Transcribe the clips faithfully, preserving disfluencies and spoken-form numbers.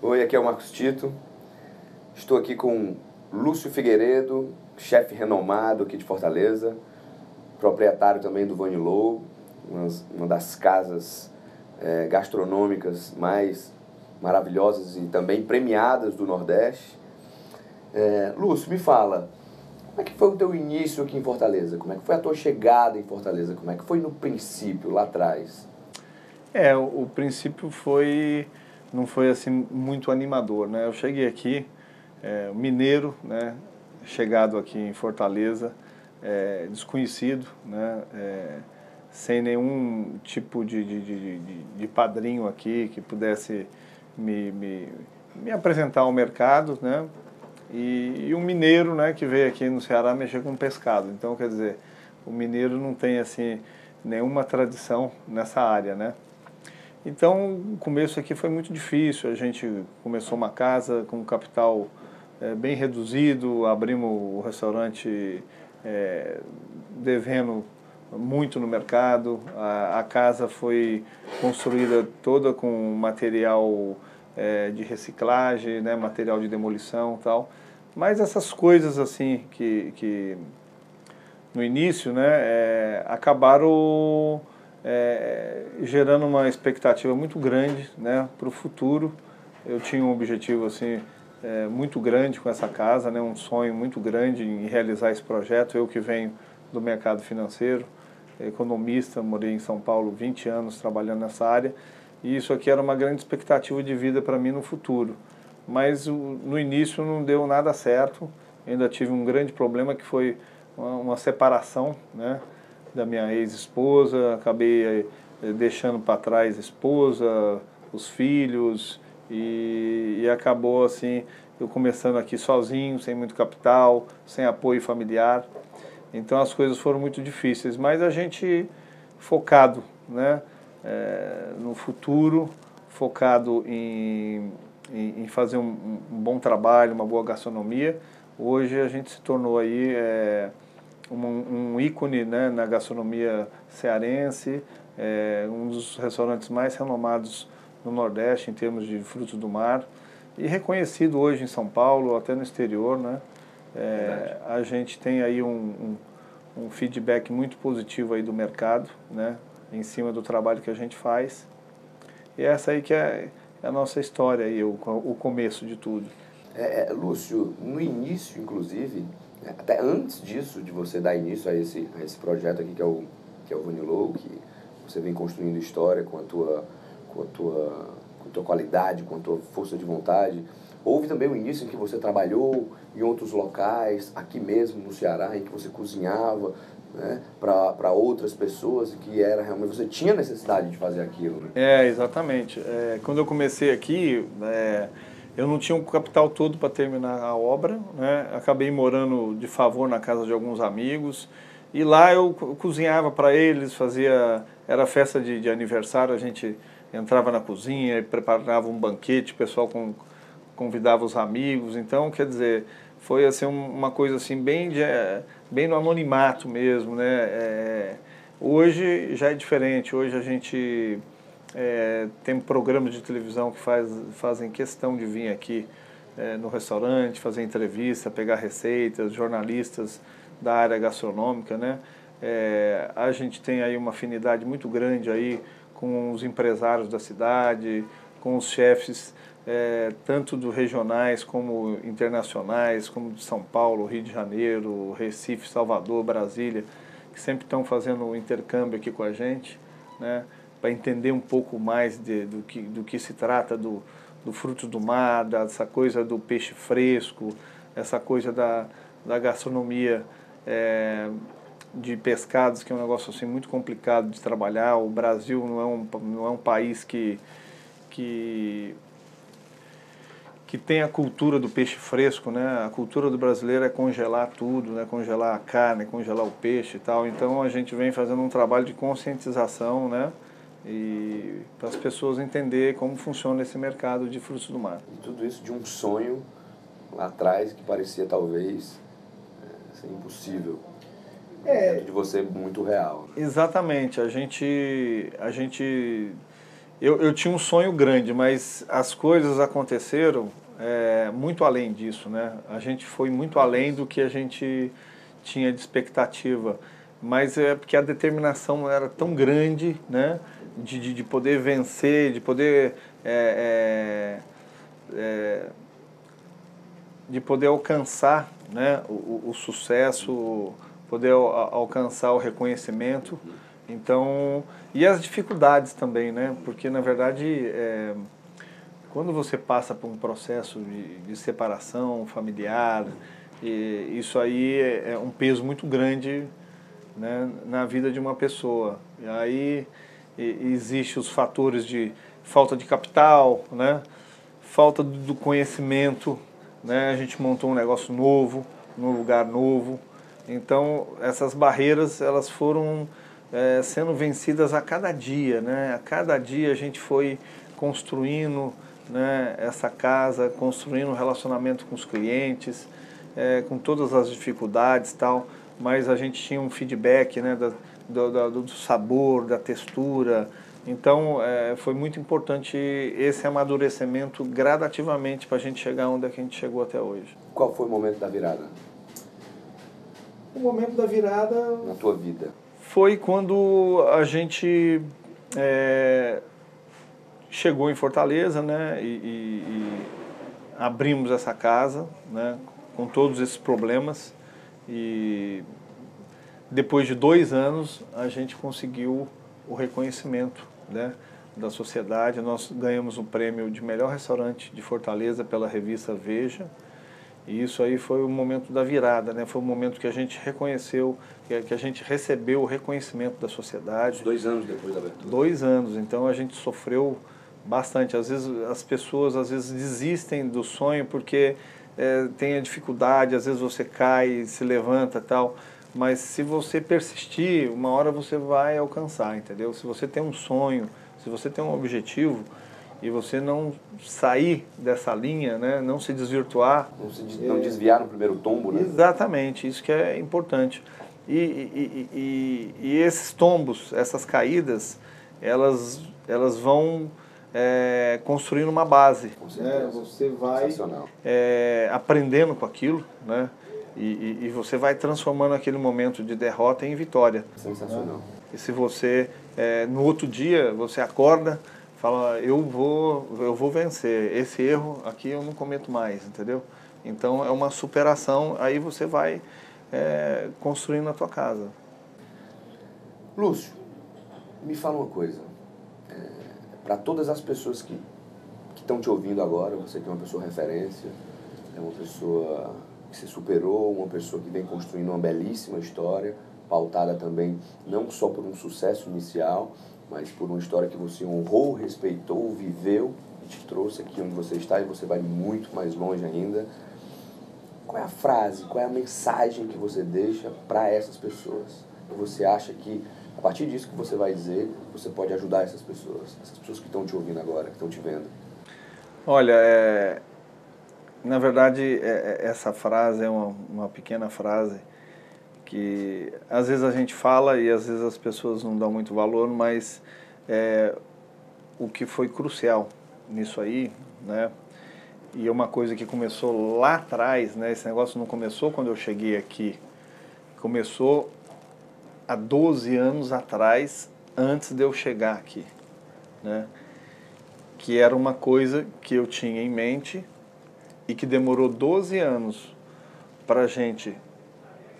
Oi, aqui é o Marcos Tito. Estou aqui com Lúcio Figueiredo, chefe renomado aqui de Fortaleza, proprietário também do Voinilô, uma das casas é, gastronômicas mais maravilhosas e também premiadas do Nordeste. É, Lúcio, me fala, como é que foi o teu início aqui em Fortaleza? Como é que foi a tua chegada em Fortaleza? Como é que foi no princípio, lá atrás? É, o, o princípio foi, não foi assim muito animador, né? Eu cheguei aqui, é, mineiro, né? Chegado aqui em Fortaleza, é, desconhecido, né? É, sem nenhum tipo de, de, de, de padrinho aqui que pudesse me, me, me apresentar ao mercado, né? E, e um mineiro, né, que veio aqui no Ceará mexer com pescado. Então, quer dizer, o mineiro não tem assim nenhuma tradição nessa área, né? Então, o começo aqui foi muito difícil. A gente começou uma casa com um capital é, bem reduzido, abrimos o restaurante é, devendo muito no mercado. A, a casa foi construída toda com material é, de reciclagem, né, material de demolição e tal. Mas essas coisas assim que, que no início, né, é, acabaram é, gerando uma expectativa muito grande, né, para o futuro. Eu tinha um objetivo assim é, muito grande com essa casa, né, um sonho muito grande em realizar esse projeto. Eu que venho do mercado financeiro, economista, morei em São Paulo vinte anos trabalhando nessa área, e isso aqui era uma grande expectativa de vida para mim no futuro. Mas no início não deu nada certo, ainda tive um grande problema que foi uma separação, né, da minha ex-esposa, acabei deixando para trás a esposa, os filhos, e, e acabou assim, eu começando aqui sozinho, sem muito capital, sem apoio familiar. Então as coisas foram muito difíceis, mas a gente focado, né, é, no futuro, focado em, em, em fazer um, um bom trabalho, uma boa gastronomia. Hoje a gente se tornou aí é, um, um ícone, né, na gastronomia cearense, é, um dos restaurantes mais renomados no Nordeste em termos de frutos do mar e reconhecido hoje em São Paulo, até no exterior, né? É, a gente tem aí um, um, um feedback muito positivo aí do mercado, né, em cima do trabalho que a gente faz. E essa aí que é a nossa história, aí, o, o começo de tudo. É, Lúcio, no início, inclusive, até antes disso, de você dar início a esse, a esse projeto aqui que é o, que é o Voinilô, que você vem construindo história com a tua, com a tua, com a tua qualidade, com a tua força de vontade, houve também o início em que você trabalhou em outros locais, aqui mesmo no Ceará, em que você cozinhava, né, para outras pessoas, que era realmente, você tinha necessidade de fazer aquilo, né? É, exatamente. É, quando eu comecei aqui, é, eu não tinha o capital todo para terminar a obra, né? Acabei morando de favor na casa de alguns amigos, e lá eu cozinhava para eles, fazia, era festa de, de aniversário, a gente entrava na cozinha e preparava um banquete, o pessoal com... convidava os amigos. Então, quer dizer, foi assim uma coisa assim bem de, bem no anonimato mesmo, né? É, hoje já é diferente. Hoje a gente é, tem programas de televisão que faz, fazem questão de vir aqui é, no restaurante, fazer entrevista, pegar receitas, jornalistas da área gastronômica, né? É, a gente tem aí uma afinidade muito grande aí com os empresários da cidade, com os chefes, É, tanto dos regionais como internacionais, como de São Paulo, Rio de Janeiro, Recife, Salvador, Brasília, que sempre estão fazendo intercâmbio aqui com a gente, né, para entender um pouco mais de, do, que, do que se trata do, do fruto do mar, dessa coisa do peixe fresco, essa coisa da, da gastronomia é, de pescados, que é um negócio assim, muito complicado de trabalhar. O Brasil não é um, não é um país que... que que tem a cultura do peixe fresco, né? A cultura do brasileiro é congelar tudo, né? Congelar a carne, congelar o peixe e tal. Então a gente vem fazendo um trabalho de conscientização, né? E para as pessoas entenderem como funciona esse mercado de frutos do mar. E tudo isso de um sonho lá atrás que parecia talvez assim, impossível. É, dentro de você é muito real. Né? Exatamente. A gente... A gente eu, eu tinha um sonho grande, mas as coisas aconteceram é, muito além disso, né? A gente foi muito além do que a gente tinha de expectativa. Mas é porque a determinação era tão grande, né? De, de, de poder vencer, de poder... É, é, é, de poder alcançar, né, o, o sucesso, poder al, alcançar o reconhecimento. Então, e as dificuldades também, né? Porque, na verdade, é, quando você passa por um processo de, de separação familiar, e isso aí é, é um peso muito grande, né, na vida de uma pessoa. E aí e, existe os fatores de falta de capital, né, falta do conhecimento, né, a gente montou um negócio novo, num lugar novo. Então, essas barreiras, elas foram é, sendo vencidas a cada dia, né? A cada dia a gente foi construindo, né, essa casa, construindo um relacionamento com os clientes, é, com todas as dificuldades e tal, mas a gente tinha um feedback, né, da, do, da, do sabor, da textura. Então, é, foi muito importante esse amadurecimento gradativamente para a gente chegar onde é que a gente chegou até hoje. Qual foi o momento da virada? O momento da virada... Na tua vida. Foi quando a gente é, chegou em Fortaleza, né, e, e, e abrimos essa casa, né, com todos esses problemas. E depois de dois anos, a gente conseguiu o reconhecimento, né, da sociedade. Nós ganhamos o prêmio de melhor restaurante de Fortaleza pela revista Veja, e isso aí foi o momento da virada, né? Foi o momento que a gente reconheceu, que a gente recebeu o reconhecimento da sociedade. Dois anos depois da abertura. Dois anos, então a gente sofreu bastante. Às vezes as pessoas às vezes desistem do sonho porque é, tem a dificuldade, às vezes você cai, se levanta e tal. Mas se você persistir, uma hora você vai alcançar, entendeu? Se você tem um sonho, se você tem um objetivo e você não sair dessa linha, né, não se desvirtuar... Não, se, não desviar no primeiro tombo, né? Exatamente, isso que é importante. E, e, e, e esses tombos, essas caídas, elas, elas vão é, construindo uma base. Com certeza. Né? Você vai é, aprendendo com aquilo, né? E, e, e você vai transformando aquele momento de derrota em vitória. Sensacional. Né? E se você, é, no outro dia, você acorda, fala, eu vou, eu vou vencer, esse erro aqui eu não cometo mais, entendeu? Então é uma superação, aí você vai é, construindo a tua casa. Lúcio, me fala uma coisa. É, para todas as pessoas que estão te ouvindo agora, você que é uma pessoa referência, é uma pessoa... que se superou, uma pessoa que vem construindo uma belíssima história, pautada também não só por um sucesso inicial, mas por uma história que você honrou, respeitou, viveu e te trouxe aqui onde você está, e você vai muito mais longe ainda. Qual é a frase, qual é a mensagem que você deixa para essas pessoas? Você acha que, a partir disso que você vai dizer, você pode ajudar essas pessoas, essas pessoas que estão te ouvindo agora, que estão te vendo? Olha, é... Na verdade, essa frase é uma, uma pequena frase que às vezes a gente fala e às vezes as pessoas não dão muito valor, mas é, o que foi crucial nisso aí, né? E é uma coisa que começou lá atrás, né? Esse negócio não começou quando eu cheguei aqui, começou há doze anos atrás, antes de eu chegar aqui, né? Que era uma coisa que eu tinha em mente, e que demorou doze anos para a gente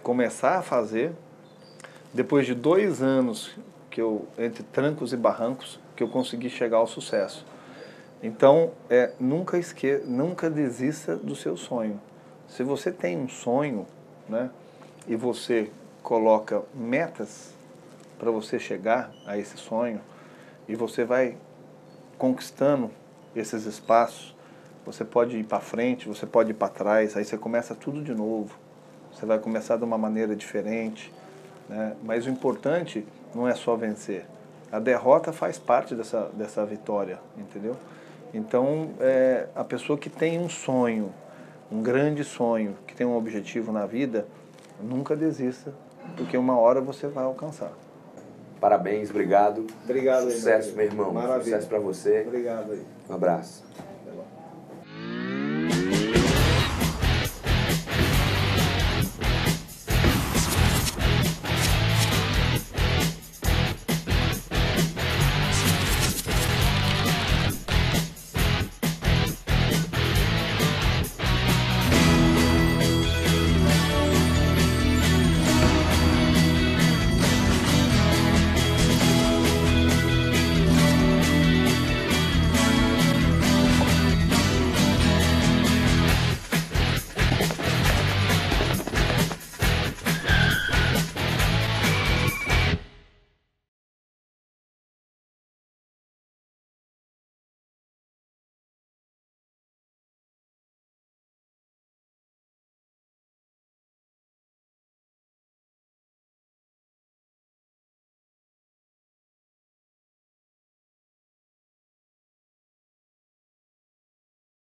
começar a fazer. Depois de dois anos, que eu, entre trancos e barrancos, que eu consegui chegar ao sucesso. Então, é, nunca, esque nunca desista do seu sonho. Se você tem um sonho, né, e você coloca metas para você chegar a esse sonho, e você vai conquistando esses espaços, você pode ir para frente, você pode ir para trás, aí você começa tudo de novo. Você vai começar de uma maneira diferente, né? Mas o importante não é só vencer. A derrota faz parte dessa, dessa vitória, entendeu? Então, é, a pessoa que tem um sonho, um grande sonho, que tem um objetivo na vida, nunca desista, porque uma hora você vai alcançar. Parabéns, obrigado. Obrigado. Sucesso, aí, meu irmão. Maravilha. Sucesso pra você. Obrigado aí. Um abraço.